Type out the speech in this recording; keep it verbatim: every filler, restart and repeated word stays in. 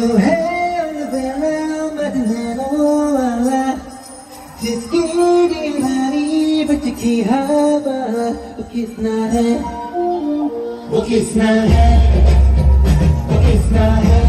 जो है जिसकी दीवानी बचकी हवा, वो किसना है, वो किसना है, वो किसना है।